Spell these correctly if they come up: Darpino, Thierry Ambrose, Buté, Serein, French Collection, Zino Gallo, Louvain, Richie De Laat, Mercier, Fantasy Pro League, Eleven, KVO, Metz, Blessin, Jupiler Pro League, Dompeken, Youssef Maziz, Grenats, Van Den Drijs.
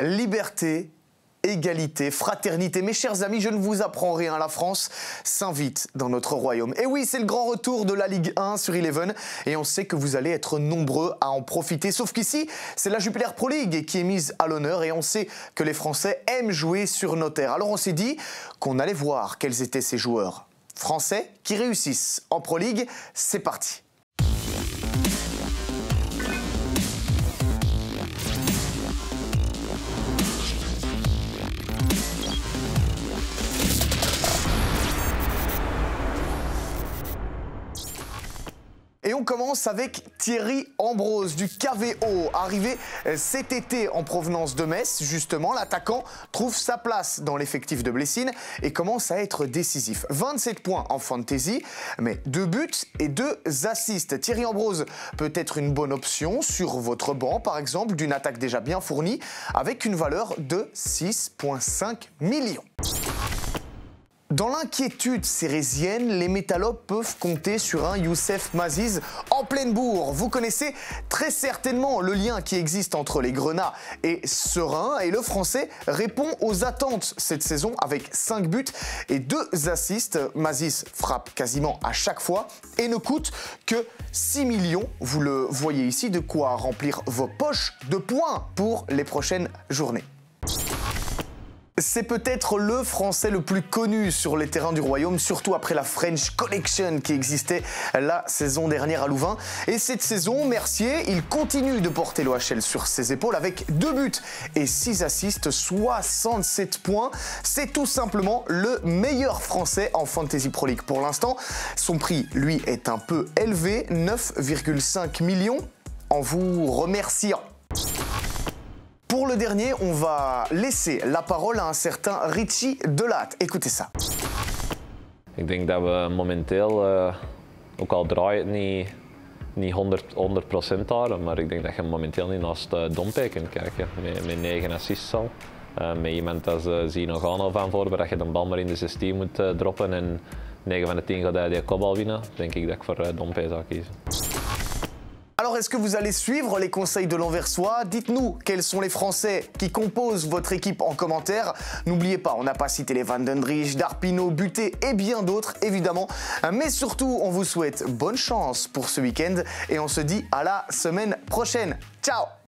Liberté, égalité, fraternité. Mes chers amis, je ne vous apprends rien, la France s'invite dans notre royaume. Et oui, c'est le grand retour de la Ligue 1 sur Eleven et on sait que vous allez être nombreux à en profiter. Sauf qu'ici, c'est la Jupiler Pro League qui est mise à l'honneur et on sait que les Français aiment jouer sur nos terres. Alors on s'est dit qu'on allait voir quels étaient ces joueurs français qui réussissent en Pro League. C'est parti. Et on commence avec Thierry Ambrose du KVO, arrivé cet été en provenance de Metz. Justement, l'attaquant trouve sa place dans l'effectif de Blessin et commence à être décisif. 27 points en fantasy, mais 2 buts et 2 assists. Thierry Ambrose peut être une bonne option sur votre banc, par exemple, d'une attaque déjà bien fournie, avec une valeur de 6,5 millions. Dans l'inquiétude sérésienne, les métallopes peuvent compter sur un Youssef Maziz en pleine bourre. Vous connaissez très certainement le lien qui existe entre les Grenats et Serein. Et le Français répond aux attentes cette saison avec 5 buts et 2 assists. Maziz frappe quasiment à chaque fois et ne coûte que 6 millions. Vous le voyez ici, de quoi remplir vos poches de points pour les prochaines journées. C'est peut-être le Français le plus connu sur les terrains du Royaume, surtout après la French Collection qui existait la saison dernière à Louvain. Et cette saison, Mercier, il continue de porter l'OHL sur ses épaules avec 2 buts et 6 assists, 67 points. C'est tout simplement le meilleur Français en Fantasy Pro League pour l'instant. Son prix, lui, est un peu élevé, 9,5 millions. En vous remerciant. Pour le dernier, on va laisser la parole à un certain Richie De Laat. Écoutez ça. Ik denk dat we momenteel, ook al draai het niet 100% daar, maar ik denk dat je momenteel niet naast Dompeken kunt kijken. Met 9 assists al. Met iemand als Zino Gallo van voor, waar je de bal maar in de 16 moet droppen en 9 van de 10 gaat hij die kopbal winnen, denk ik dat ik voor Dompeken zou kiezen. Alors, est-ce que vous allez suivre les conseils de l'Anversois? Dites-nous quels sont les Français qui composent votre équipe en commentaire. N'oubliez pas, on n'a pas cité les Van Den Drijs, Darpino, Buté et bien d'autres, évidemment. Mais surtout, on vous souhaite bonne chance pour ce week-end et on se dit à la semaine prochaine. Ciao!